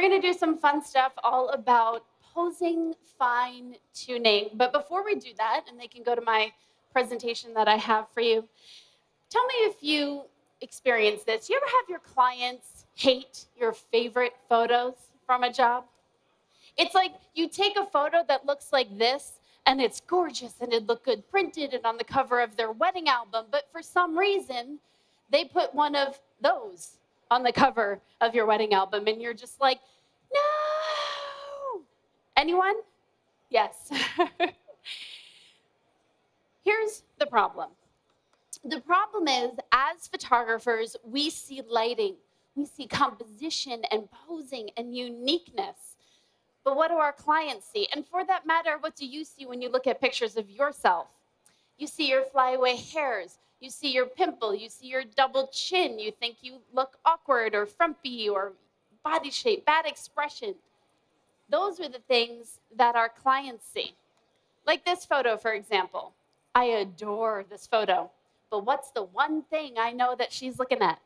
we're going to do some fun stuff all about posing, fine tuning. But before we do that, and they can go to my presentation that I have for you, tell me if you experience this. You ever have your clients hate your favorite photos from a job? It's like you take a photo that looks like this, and it's gorgeous, and it looked good printed and on the cover of their wedding album, but for some reason, they put one of those on the cover of your wedding album, and you're just like, no! Anyone? Yes. Here's the problem. The problem is, as photographers, we see lighting, we see composition and posing and uniqueness. But what do our clients see? And for that matter, what do you see when you look at pictures of yourself? You see your flyaway hairs, you see your pimple, you see your double chin, you think you look awkward or frumpy or body shape, bad expression. Those are the things that our clients see. Like this photo, for example. I adore this photo. But what's the one thing I know that she's looking at?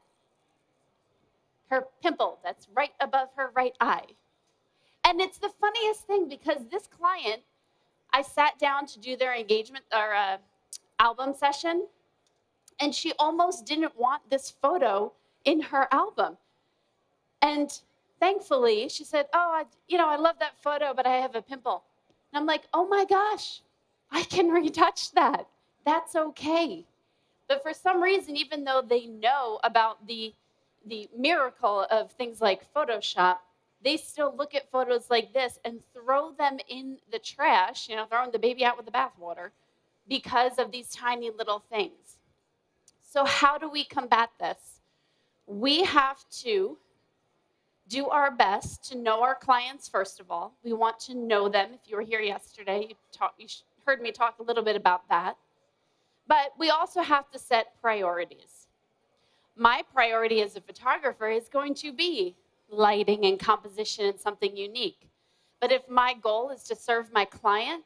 Her pimple that's right above her right eye. And it's the funniest thing because this client, I sat down to do their engagement or album session, and she almost didn't want this photo in her album. And thankfully, she said, oh, I love that photo, but I have a pimple. And I'm like, oh my gosh, I can retouch that. That's okay. But for some reason, even though they know about the miracle of things like Photoshop, they still look at photos like this and throw them in the trash, you know, throwing the baby out with the bathwater, because of these tiny little things. So how do we combat this? We have to do our best to know our clients, first of all. We want to know them. If you were here yesterday, you heard me talk a little bit about that. But we also have to set priorities. My priority as a photographer is going to be lighting and composition and something unique. But if my goal is to serve my client,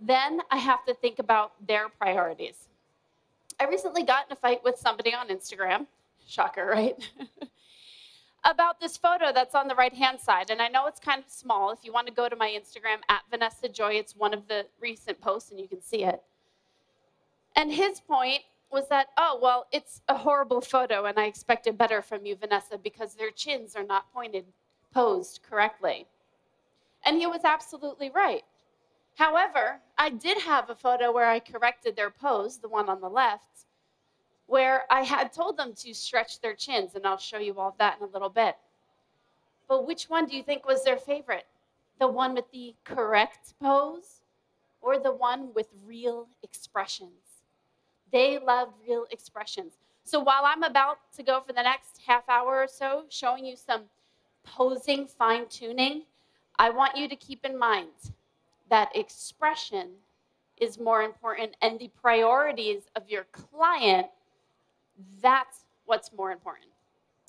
then I have to think about their priorities. I recently got in a fight with somebody on Instagram, shocker, right? about this photo that's on the right-hand side. And I know it's kind of small. If you want to go to my Instagram, @VanessaJoy, it's one of the recent posts and you can see it. And his point was that, oh, well, it's a horrible photo, and I expected better from you, Vanessa, because their chins are not posed correctly. And he was absolutely right. However, I did have a photo where I corrected their pose, the one on the left, where I had told them to stretch their chins, and I'll show you all of that in a little bit. But which one do you think was their favorite? The one with the correct pose or the one with real expressions? They love real expressions. So while I'm about to go for the next half hour or so, showing you some posing, fine-tuning, I want you to keep in mind that expression is more important, and the priorities of your client, that's what's more important.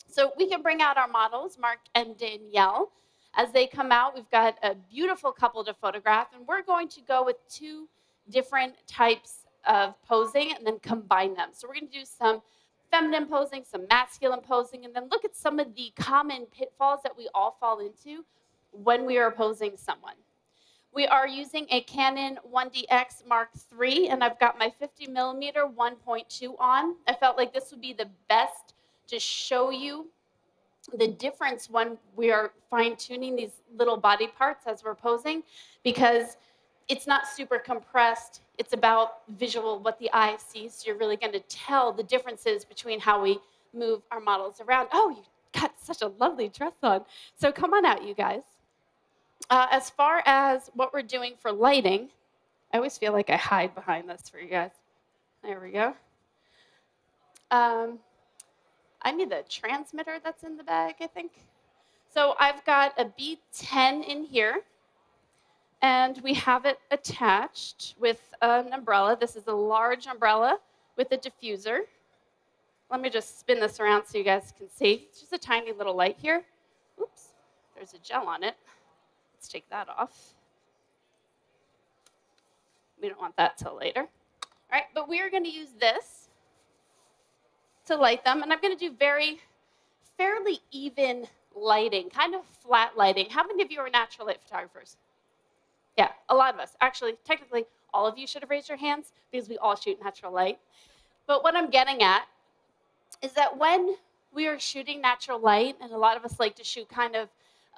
So we can bring out our models, Mark and Danielle. As they come out, we've got a beautiful couple to photograph, and we're going to go with two different types of posing and then combine them. So we're going to do some feminine posing, some masculine posing, and then look at some of the common pitfalls that we all fall into when we are posing someone. We are using a Canon 1DX Mark III, and I've got my 50mm 1.2 on. I felt like this would be the best to show you the difference when we are fine-tuning these little body parts as we're posing, because it's not super compressed. It's about visual, what the eye sees. So you're really going to tell the differences between how we move our models around. Oh, you got such a lovely dress on. So come on out, you guys. As far as what we're doing for lighting, I always feel like I hide behind this for you guys. There we go. I need the transmitter that's in the bag, I think. So I've got a B10 in here. And we have it attached with an umbrella. This is a large umbrella with a diffuser. Let me just spin this around so you guys can see. It's just a tiny little light here. Oops, there's a gel on it. Let's take that off. We don't want that till later. All right, but we are going to use this to light them. And I'm going to do fairly even lighting, kind of flat lighting. How many of you are natural light photographers? Yeah, a lot of us. Actually, technically, all of you should have raised your hands because we all shoot natural light. But what I'm getting at is that when we are shooting natural light, and a lot of us like to shoot kind of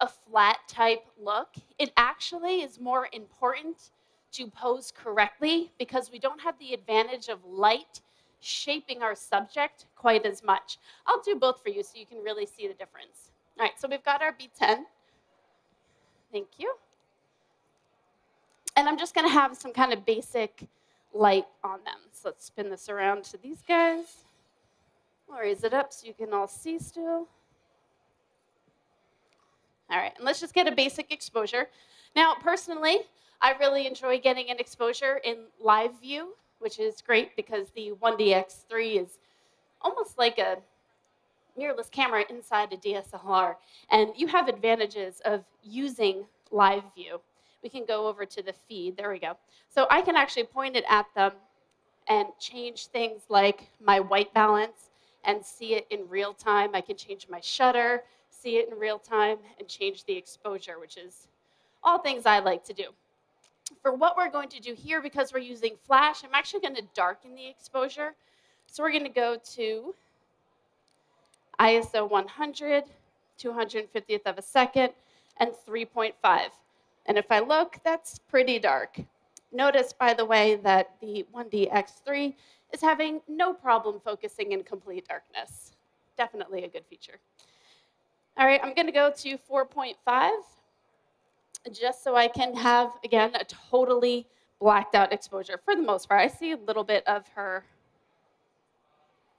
a flat type look, it actually is more important to pose correctly because we don't have the advantage of light shaping our subject quite as much. I'll do both for you so you can really see the difference. All right, so we've got our B10. Thank you. And I'm just going to have some kind of basic light on them. So let's spin this around to these guys. I'll raise it up so you can all see still. All right, and let's just get a basic exposure. Now, personally, I really enjoy getting an exposure in live view, which is great because the 1DX 3 is almost like a mirrorless camera inside a DSLR. And you have advantages of using live view. We can go over to the feed. There we go. So I can actually point it at them and change things like my white balance and see it in real time. I can change my shutter, see it in real time, and change the exposure, which is all things I like to do. For what we're going to do here, because we're using flash, I'm actually going to darken the exposure. So we're going to go to ISO 100, 250th of a second, and 3.5. And if I look, that's pretty dark. Notice, by the way, that the 1DX3 is having no problem focusing in complete darkness. Definitely a good feature. All right, I'm going to go to 4.5, just so I can have, again, a totally blacked out exposure for the most part. I see a little bit of her.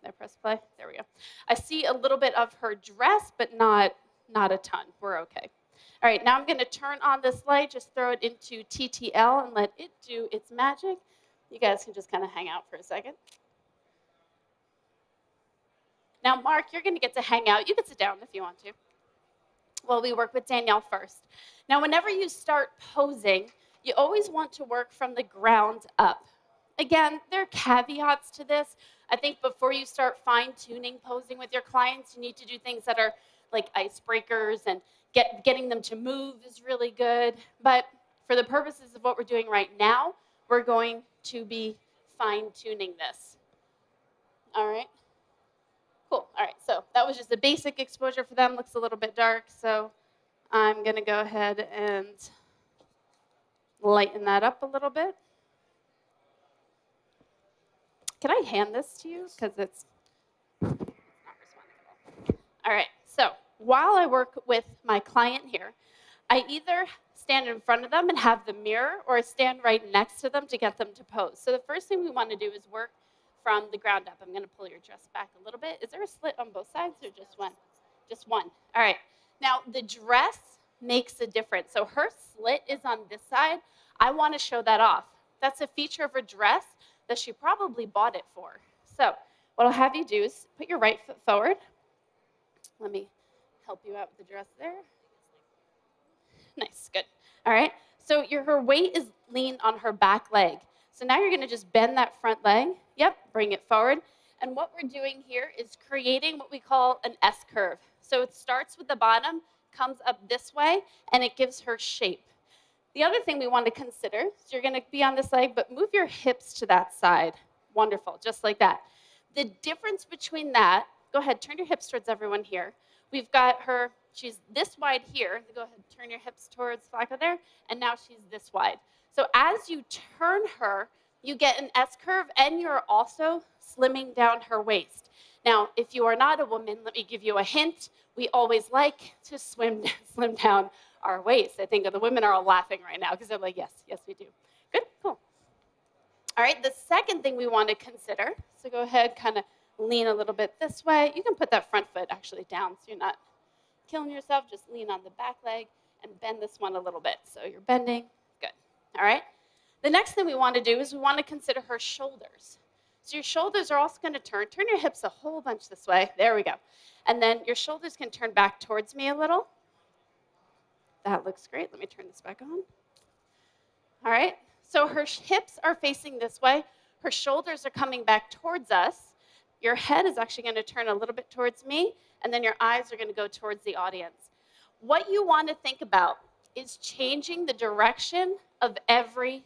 Did I press play? There we go. I see a little bit of her dress, but not a ton. We're okay. All right, now I'm going to turn on this light, just throw it into TTL and let it do its magic. You guys can just kind of hang out for a second. Now, Mark, you're going to get to hang out. You can sit down if you want to. Well, we work with Danielle first. Now, whenever you start posing, you always want to work from the ground up. Again, there are caveats to this. I think before you start fine-tuning posing with your clients, you need to do things that are like icebreakers, and getting them to move is really good. But for the purposes of what we're doing right now, we're going to be fine-tuning this. All right? Cool. All right, so that was just a basic exposure for them. Looks a little bit dark, so I'm going to go ahead and lighten that up a little bit. Can I hand this to you? Because it's not responding at all. All right, so while I work with my client here, I either stand in front of them and have the mirror, or I stand right next to them to get them to pose. So the first thing we want to do is work from the ground up. I'm going to pull your dress back a little bit. Is there a slit on both sides or just one? Just one. All right. Now, the dress makes a difference. So her slit is on this side. I want to show that off. That's a feature of her dress that she probably bought it for. So what I'll have you do is put your right foot forward. Let me help you out with the dress there. Nice. Good. All right. So her weight is leaned on her back leg. So now you're going to just bend that front leg. Yep, bring it forward. And what we're doing here is creating what we call an S-curve. So it starts with the bottom, comes up this way, and it gives her shape. The other thing we want to consider, so you're going to be on this leg, but move your hips to that side. Wonderful, just like that. The difference between that, go ahead, turn your hips towards everyone here. We've got her, she's this wide here. Go ahead, turn your hips towards Flacco there, and now she's this wide. So as you turn her, you get an S-curve, and you're also slimming down her waist. Now, if you are not a woman, let me give you a hint. We always like to slim down our waist. I think the women are all laughing right now because they're like, yes, yes, we do. Good, cool. All right, the second thing we want to consider, so go ahead, kind of lean a little bit this way. You can put that front foot actually down so you're not killing yourself. Just lean on the back leg and bend this one a little bit. So you're bending. All right? The next thing we want to do is we want to consider her shoulders. So your shoulders are also going to turn. Turn your hips a whole bunch this way. There we go. And then your shoulders can turn back towards me a little. That looks great. Let me turn this back on. All right? So her hips are facing this way. Her shoulders are coming back towards us. Your head is actually going to turn a little bit towards me, and then your eyes are going to go towards the audience. what you want to think about is changing the direction of every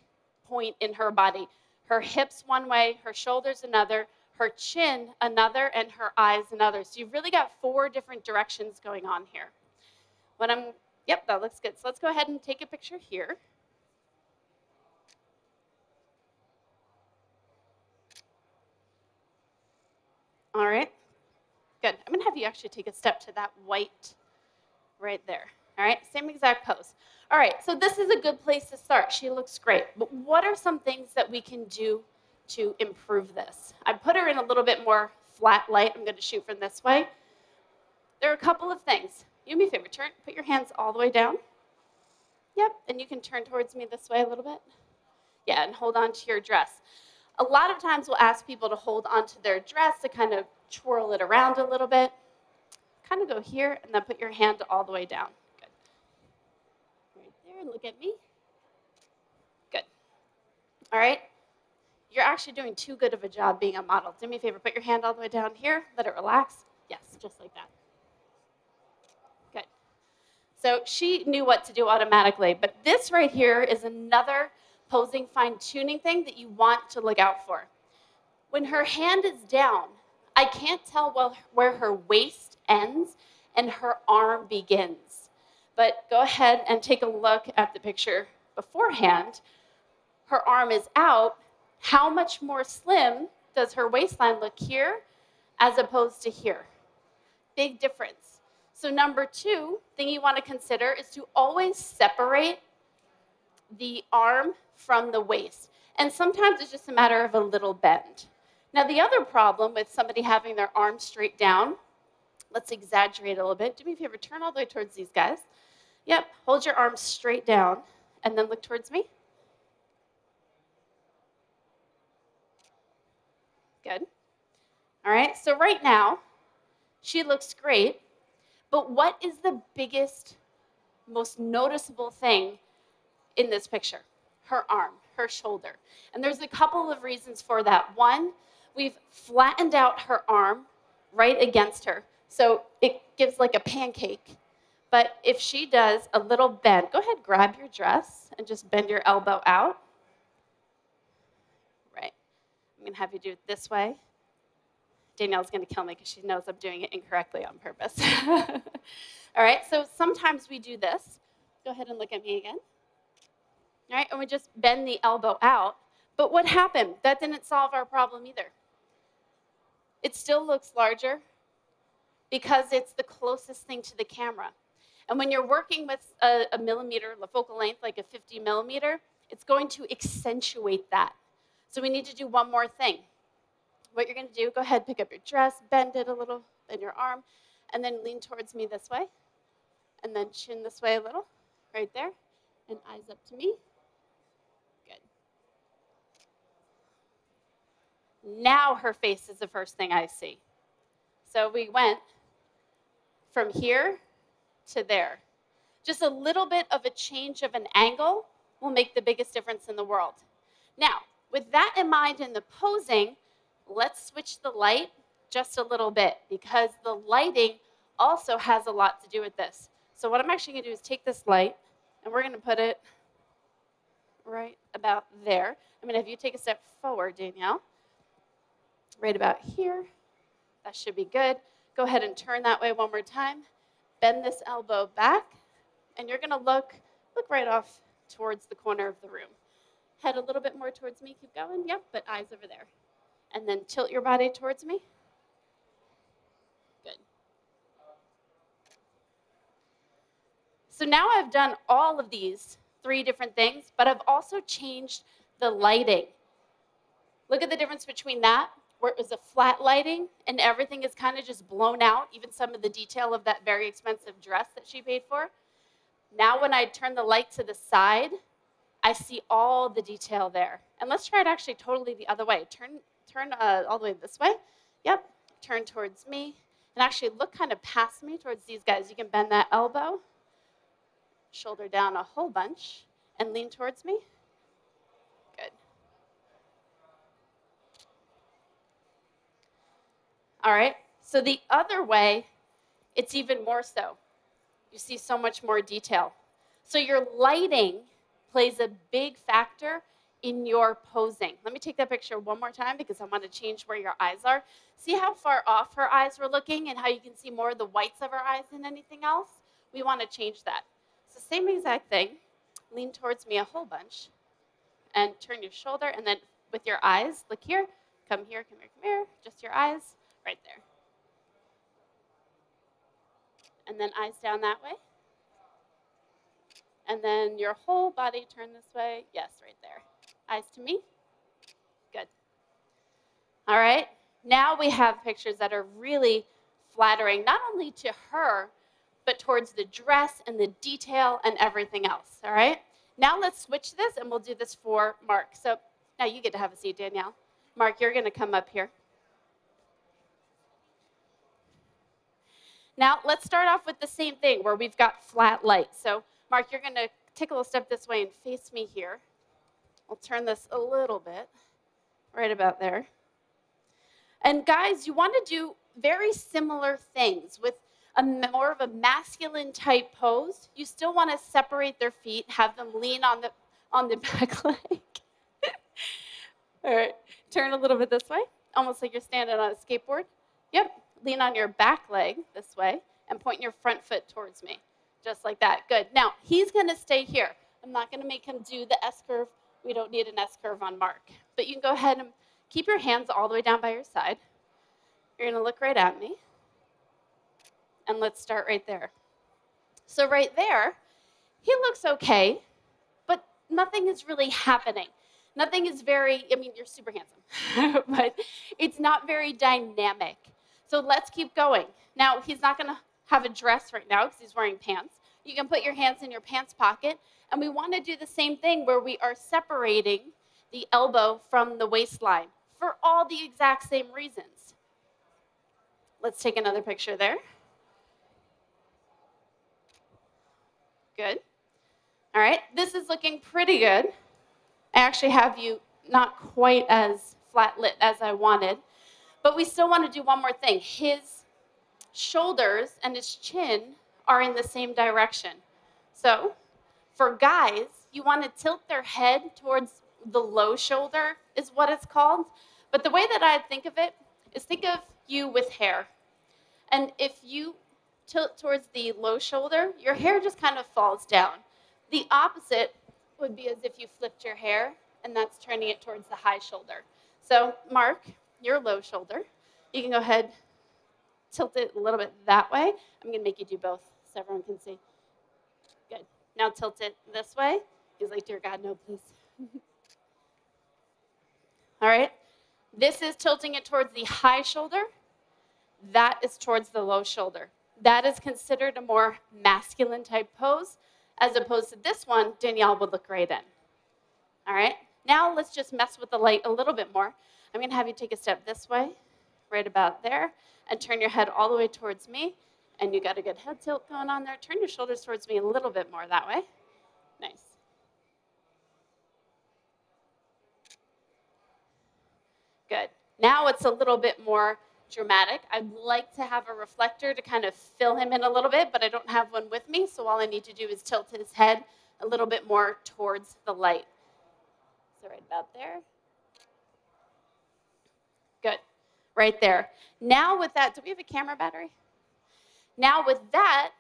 point in her body. Her hips one way, her shoulders another, her chin another, and her eyes another. So you've really got four different directions going on here. Yep, that looks good. So let's go ahead and take a picture here. All right, good. I'm gonna have you actually take a step to that white right there. All right, same exact pose. All right, so this is a good place to start. She looks great, but what are some things that we can do to improve this? I put her in a little bit more flat light. I'm gonna shoot from this way. There are a couple of things. Do me a favor, turn, put your hands all the way down. Yep, and you can turn towards me this way a little bit. Yeah, and hold on to your dress. A lot of times we'll ask people to hold onto their dress to kind of twirl it around a little bit. Kind of go here and then put your hand all the way down. Good. Right there, and look at me. Good. All right. You're actually doing too good of a job being a model. Do me a favor, put your hand all the way down here, let it relax. Yes, just like that. Good. So she knew what to do automatically, but this right here is another posing, fine-tuning thing that you want to look out for. When her hand is down, I can't tell well where her waist ends and her arm begins. But go ahead and take a look at the picture beforehand. Her arm is out. How much more slim does her waistline look here as opposed to here? Big difference. So number two thing you want to consider is to always separate the arm from the waist. And sometimes it's just a matter of a little bend. Now the other problem with somebody having their arm straight down, let's exaggerate a little bit. Do me a favor, turn all the way towards these guys. Yep, hold your arms straight down and then look towards me. Good. All right, so right now, she looks great, but what is the biggest, most noticeable thing in this picture? Her arm, her shoulder. And there's a couple of reasons for that. One, we've flattened out her arm right against her, so it gives like a pancake. But if she does a little bend, go ahead, grab your dress and just bend your elbow out. Right, I'm gonna have you do it this way. Danielle's gonna kill me because she knows I'm doing it incorrectly on purpose. All right, so sometimes we do this. Go ahead and look at me again. All right, and we just bend the elbow out. But what happened? That didn't solve our problem either. It still looks larger because it's the closest thing to the camera. And when you're working with a millimeter, the focal length, like a 50 millimeter, it's going to accentuate that. So we need to do one more thing. What you're gonna do, go ahead, pick up your dress, bend it a little, bend your arm, and then lean towards me this way, and then chin this way a little, right there, and eyes up to me. Now her face is the first thing I see. So we went from here to there. Just a little bit of a change of an angle will make the biggest difference in the world. Now, with that in mind in the posing, let's switch the light just a little bit because the lighting also has a lot to do with this. So what I'm actually gonna do is take this light and we're gonna put it right about there. I'm gonna have you take a step forward, Danielle. Right about here. That should be good. Go ahead and turn that way one more time. Bend this elbow back, and you're gonna look right off towards the corner of the room. Head a little bit more towards me, keep going, yep, but eyes over there. And then tilt your body towards me. Good. So now I've done all of these three different things, but I've also changed the lighting. Look at the difference between that, where it was a flat lighting and everything is kind of just blown out, even some of the detail of that very expensive dress that she paid for. Now when I turn the light to the side, I see all the detail there. And let's try it actually totally the other way. Turn all the way this way. Yep, turn towards me. And actually look kind of past me towards these guys. You can bend that elbow, shoulder down a whole bunch, and lean towards me. All right, so the other way, it's even more so. you see so much more detail. So your lighting plays a big factor in your posing. Let me take that picture one more time because I want to change where your eyes are. See how far off her eyes were looking and how you can see more of the whites of her eyes than anything else? We want to change that. It's the same exact thing. Lean towards me a whole bunch and turn your shoulder, and then with your eyes, look here, come here, come here, come here, just your eyes, right there. And then eyes down that way. And then your whole body turn this way. Yes, right there. Eyes to me. Good. All right. Now we have pictures that are really flattering, not only to her, but towards the dress and the detail and everything else. All right. Now let's switch this, and we'll do this for Mark. So now you get to have a seat, Danielle. Mark, you're going to come up here. Now let's start off with the same thing where we've got flat light. So Mark, you're going to take a little step this way and face me here. I'll turn this a little bit, right about there. And guys, you want to do very similar things with a more of a masculine type pose. You still want to separate their feet, have them lean on the back leg. All right, turn a little bit this way, almost like you're standing on a skateboard. Yep, lean on your back leg this way and point your front foot towards me. Just like that. Good. Now, he's going to stay here. I'm not going to make him do the S-curve. We don't need an S-curve on Mark. But you can go ahead and keep your hands all the way down by your side. You're going to look right at me. And let's start right there. So right there, he looks okay, but nothing is really happening. Nothing is very, I mean, you're super handsome, but it's not very dynamic. So let's keep going. Now, he's not going to have a dress right now because he's wearing pants. You can put your hands in your pants pocket, and we want to do the same thing where we are separating the elbow from the waistline for all the exact same reasons. Let's take another picture there. Good. All right, this is looking pretty good. I actually have you not quite as flat lit as I wanted, but we still want to do one more thing. His shoulders and his chin are in the same direction. So for guys, you want to tilt their head towards the low shoulder is what it's called. But the way that I think of it is think of you with hair. And if you tilt towards the low shoulder, your hair just kind of falls down. The opposite would be as if you flipped your hair, and that's turning it towards the high shoulder. So Mark, your low shoulder, you can go ahead, tilt it a little bit that way. I'm going to make you do both so everyone can see. Good. Now tilt it this way. He's like, dear God, no, please. All right. This is tilting it towards the high shoulder. That is towards the low shoulder. That is considered a more masculine type pose, as opposed to this one, Danielle would look right in. All right. Now let's just mess with the light a little bit more. I'm going to have you take a step this way, right about there, and turn your head all the way towards me, and you got a good head tilt going on there. Turn your shoulders towards me a little bit more that way. Nice. Good. Now it's a little bit more dramatic. I'd like to have a reflector to kind of fill him in a little bit, but I don't have one with me, so all I need to do is tilt his head a little bit more towards the light. So right about there. Good. Right there. Now with that, do we have a camera battery? Now with that,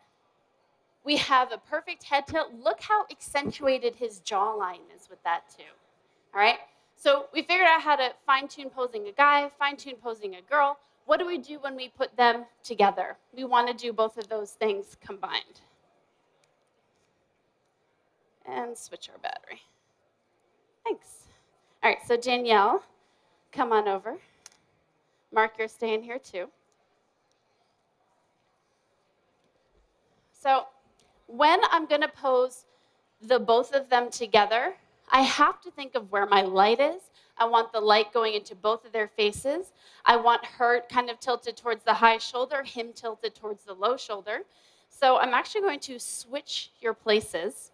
we have a perfect head tilt. Look how accentuated his jawline is with that too. All right? So we figured out how to fine-tune posing a guy, fine-tune posing a girl. What do we do when we put them together? We want to do both of those things combined. And switch our battery. Thanks. All right, so Danielle, come on over. Mark, you're staying here too. So when I'm going to pose the both of them together, I have to think of where my light is. I want the light going into both of their faces. I want her kind of tilted towards the high shoulder, him tilted towards the low shoulder. So I'm actually going to switch your places.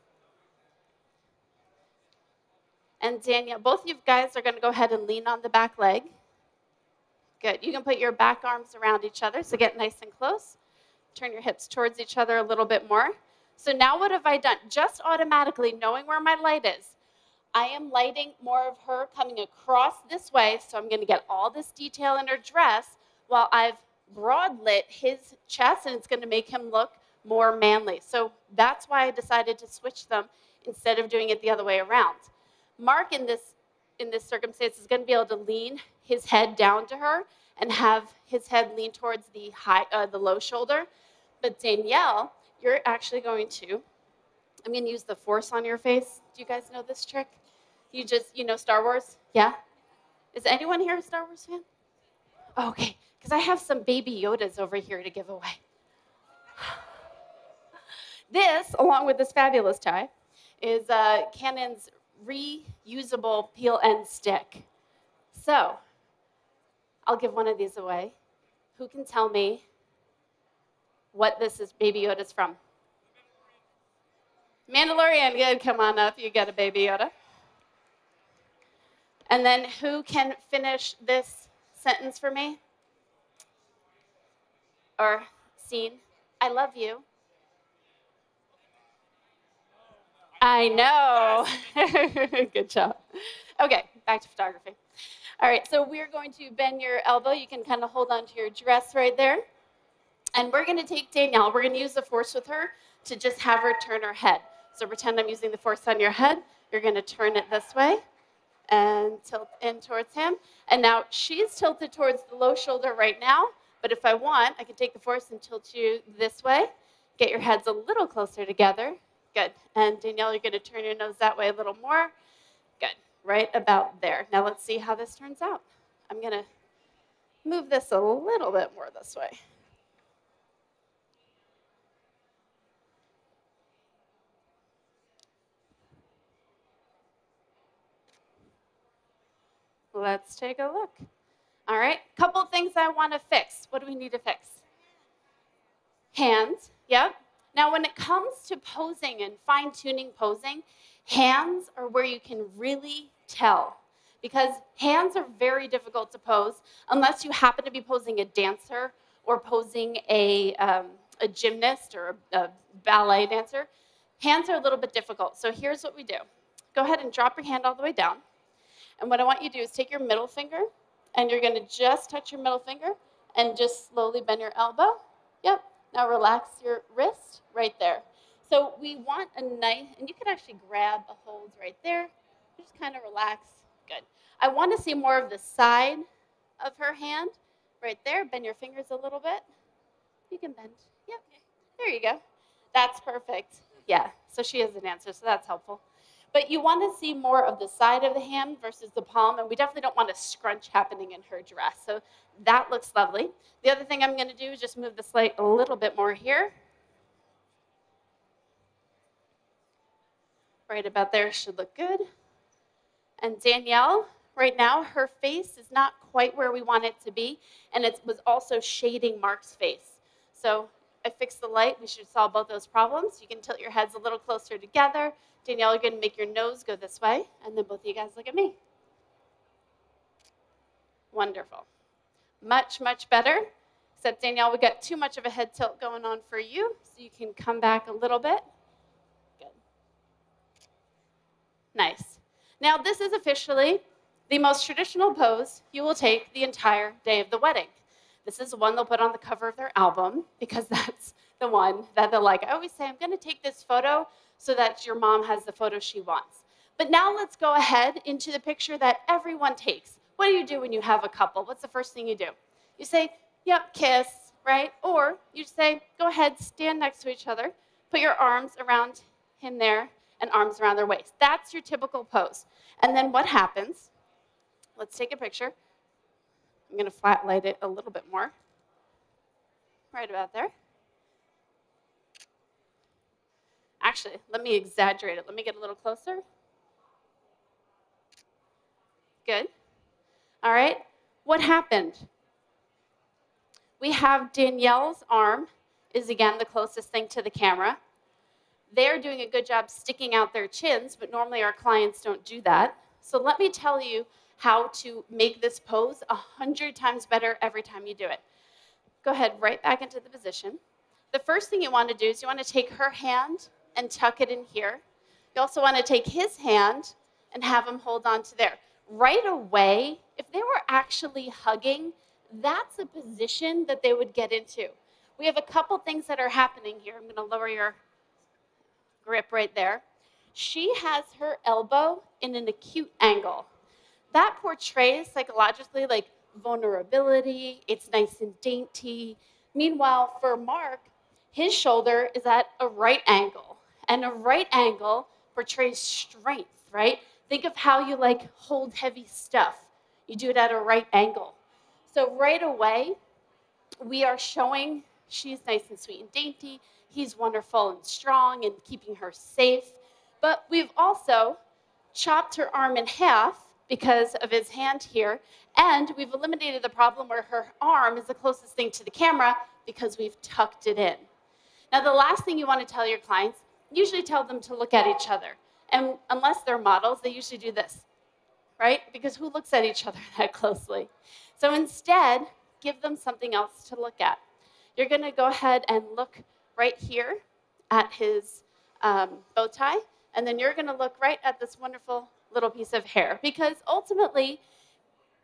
And Danielle, both of you guys are going to go ahead and lean on the back leg. Good. You can put your back arms around each other, so get nice and close. turn your hips towards each other a little bit more. So now what have I done? Just automatically knowing where my light is, I am lighting more of her coming across this way, so I'm going to get all this detail in her dress while I've broad lit his chest, and it's going to make him look more manly. So that's why I decided to switch them instead of doing it the other way around. Mark, in this circumstance, is going to be able to lean his head down to her and have his head lean towards the low shoulder. But Danielle, you're actually going to, I'm going to use the force on your face. Do you guys know this trick? You just, you know Star Wars? Yeah? Is anyone here a Star Wars fan? Okay, because I have some baby Yodas over here to give away. This, along with this fabulous tie, is Canon's reusable peel end stick. So I'll give one of these away. Who can tell me what this is, Baby Yoda's from? Mandalorian, good, come on up, you get a Baby Yoda. And then who can finish this sentence for me? Or scene? I love you. I know. Good job. Okay, back to photography. All right, so we're going to bend your elbow. You can kind of hold onto your dress right there. And we're going to take Danielle. We're going to use the force with her to just have her turn her head. So pretend I'm using the force on your head. You're going to turn it this way and tilt in towards him. And now she's tilted towards the low shoulder right now. But if I want, I can take the force and tilt you this way. Get your heads a little closer together. Good. And Danielle, you're going to turn your nose that way a little more. Good. Right about there. Now let's see how this turns out. I'm going to move this a little bit more this way. Let's take a look. All right, couple things I want to fix. What do we need to fix? Hands, yep. Now when it comes to posing and fine-tuning posing, hands are where you can really tell, because hands are very difficult to pose unless you happen to be posing a dancer or posing a gymnast or a ballet dancer. Hands are a little bit difficult, so here's what we do. Go ahead and drop your hand all the way down. And what I want you to do is take your middle finger, and you're going to just touch your middle finger and just slowly bend your elbow. Yep. Now relax your wrist right there. So we want a nice, and you can actually grab a hold right there. Just kind of relax. Good. I want to see more of the side of her hand right there. Bend your fingers a little bit. You can bend. Yep. There you go. That's perfect. Yeah. So she is a dancer, so that's helpful. But you want to see more of the side of the hand versus the palm, and we definitely don't want a scrunch happening in her dress. So that looks lovely. The other thing I'm going to do is just move this light a little bit more here. Right about there should look good. And Danielle, right now, her face is not quite where we want it to be, and it was also shading Mark's face. So I fixed the light. We should solve both those problems. You can tilt your heads a little closer together. Danielle, you're going to make your nose go this way, and then both of you guys look at me. Wonderful. Much, much better, except Danielle, we got too much of a head tilt going on for you, so you can come back a little bit. Good. Nice. Now, this is officially the most traditional pose you will take the entire day of the wedding. This is the one they'll put on the cover of their album, because that's the one that they'll like. I always say, I'm going to take this photo so that your mom has the photo she wants. But now let's go ahead into the picture that everyone takes. What do you do when you have a couple? What's the first thing you do? You say, yep, kiss, right? Or you say, go ahead, stand next to each other, put your arms around him there and arms around their waist. That's your typical pose. And then what happens? Let's take a picture. I'm going to flat light it a little bit more, right about there. Actually, let me exaggerate it. Let me get a little closer. Good. All right. What happened? We have Danielle's arm is, again, the closest thing to the camera. They're doing a good job sticking out their chins, but normally our clients don't do that. So let me tell you how to make this pose 100 times better every time you do it. Go ahead, right back into the position. The first thing you want to do is you want to take her hand and tuck it in here. You also want to take his hand and have him hold on to there. Right away, if they were actually hugging, that's a position that they would get into. We have a couple things that are happening here. I'm going to lower your grip right there. She has her elbow in an acute angle. That portrays psychologically like vulnerability. It's nice and dainty. Meanwhile, for Mark, his shoulder is at a right angle. And a right angle portrays strength, right? Think of how you hold heavy stuff. You do it at a right angle. So right away, we are showing she's nice and sweet and dainty. He's wonderful and strong and keeping her safe. But we've also chopped her arm in half because of his hand here. And we've eliminated the problem where her arm is the closest thing to the camera because we've tucked it in. Now, the last thing you want to tell your clients, usually tell them to look at each other. And unless they're models, they usually do this, right? Because who looks at each other that closely? So instead, give them something else to look at. You're going to go ahead and look right here at his bow tie, and then you're going to look right at this wonderful little piece of hair. Because ultimately,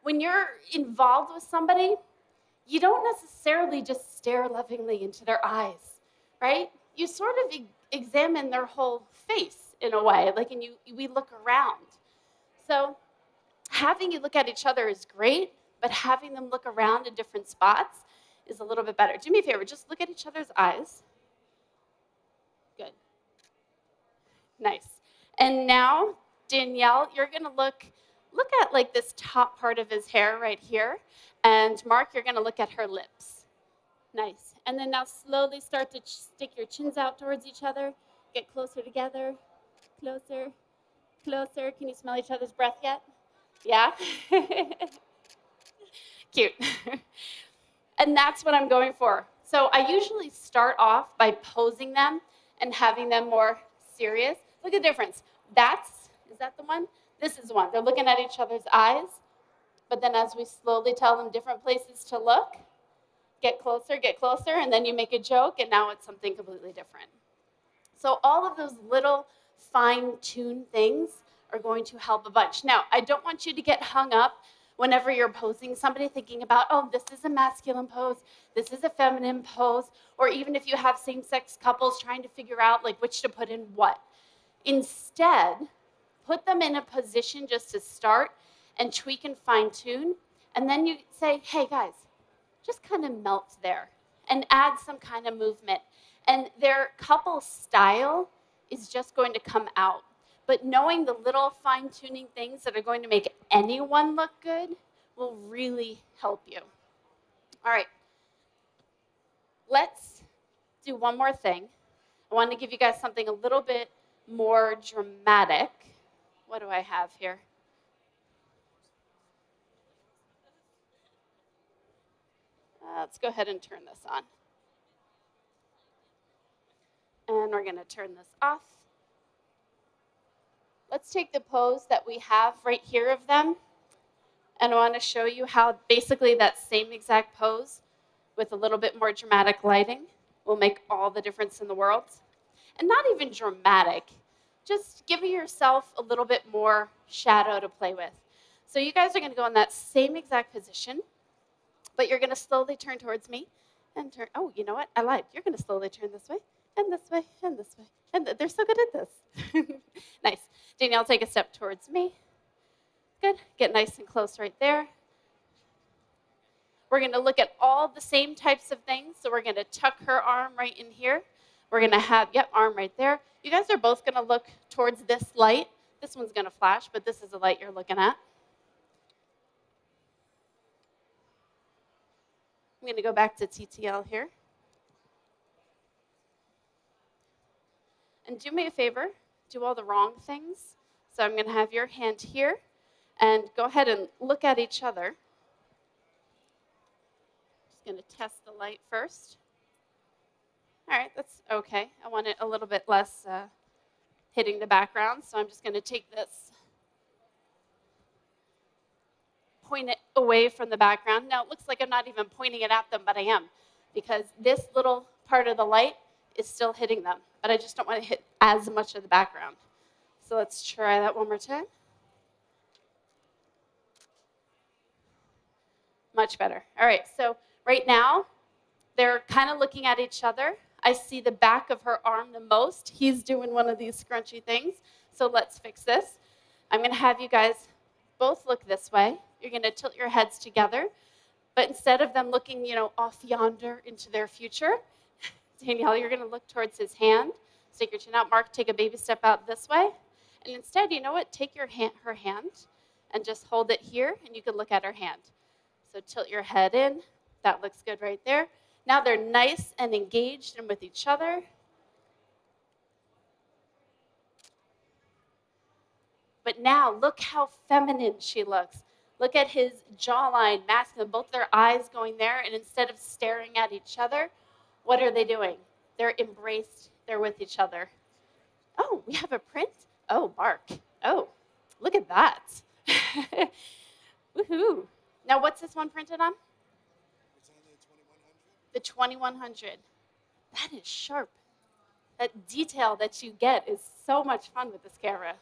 when you're involved with somebody, you don't necessarily just stare lovingly into their eyes, right? You sort of examine their whole face in a way, and we look around. So having you look at each other is great, but having them look around in different spots is a little bit better. Do me a favor, just look at each other's eyes. Good. Nice. And now, Danielle, you're going to look at this top part of his hair right here. And Mark, you're going to look at her lips. Nice. And then now slowly start to stick your chins out towards each other. Get closer together. Closer. Closer. Can you smell each other's breath yet? Yeah? Cute. And that's what I'm going for. So I usually start off by posing them and having them more serious. Look at the difference. Is that the one? This is the one. They're looking at each other's eyes. But then as we slowly tell them different places to look, get closer, and then you make a joke, and now it's something completely different. So all of those little fine-tuned things are going to help a bunch. Now, I don't want you to get hung up whenever you're posing somebody thinking about, oh, this is a masculine pose, this is a feminine pose, or even if you have same-sex couples trying to figure out which to put in what. Instead, put them in a position just to start and tweak and fine-tune, and then you say, hey, guys, just kind of melt there and add some kind of movement. And their couple style is just going to come out. But knowing the little fine-tuning things that are going to make anyone look good will really help you. All right. Let's do one more thing. I want to give you guys something a little bit more dramatic. What do I have here? Let's go ahead and turn this on. And we're going to turn this off. Let's take the pose that we have right here of them, and I want to show you how basically that same exact pose with a little bit more dramatic lighting will make all the difference in the world. And not even dramatic, just giving yourself a little bit more shadow to play with. So you guys are going to go in that same exact position, but you're going to slowly turn towards me and turn. Oh, you know what? I lied. You're going to slowly turn this way. And this way, and this way. And they're so good at this. Nice. Danielle, take a step towards me. Good. Get nice and close right there. We're going to look at all the same types of things. So we're going to tuck her arm right in here. We're going to have, yep, arm right there. You guys are both going to look towards this light. This one's going to flash, but this is the light you're looking at. I'm going to go back to TTL here. And do me a favor, do all the wrong things. So I'm going to have your hand here, and go ahead and look at each other. Just going to test the light first. All right, that's okay. I want it a little bit less hitting the background, so I'm just going to take this, point it away from the background. Now, it looks like I'm not even pointing it at them, but I am. because this little part of the light is still hitting them, but I just don't want to hit as much of the background. So let's try that one more time. Much better. All right, so right now, they're kind of looking at each other. I see the back of her arm the most. He's doing one of these scrunchy things, so let's fix this. I'm going to have you guys both look this way. You're going to tilt your heads together, but instead of them looking, you know, off yonder into their future, Danielle, you're going to look towards his hand. Stick your chin out. Mark, take a baby step out this way. And instead, you know what? Take your hand, her hand, and just hold it here, and you can look at her hand. So tilt your head in. That looks good right there. Now they're nice and engaged and with each other. But now, look how feminine she looks. Look at his jawline, masculine, both their eyes going there, and instead of staring at each other, what are they doing? They're embraced, they're with each other. Oh, we have a print? Oh, Mark. Oh, look at that. Woohoo. Now, what's this one printed on? It's on the 2100. The 2100. That is sharp. That detail that you get is so much fun with this camera.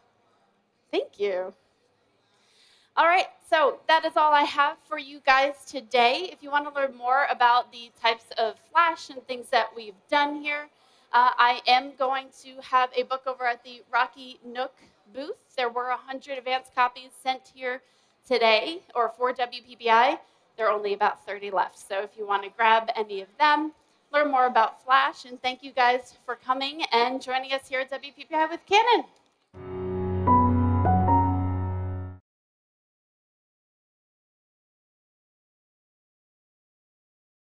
Thank you. All right, so that is all I have for you guys today. If you want to learn more about the types of flash and things that we've done here, I am going to have a book over at the Rocky Nook booth. There were 100 advanced copies sent here today, or for WPPI. There are only about 30 left. So if you want to grab any of them, learn more about flash. And thank you guys for coming and joining us here at WPPI with Canon.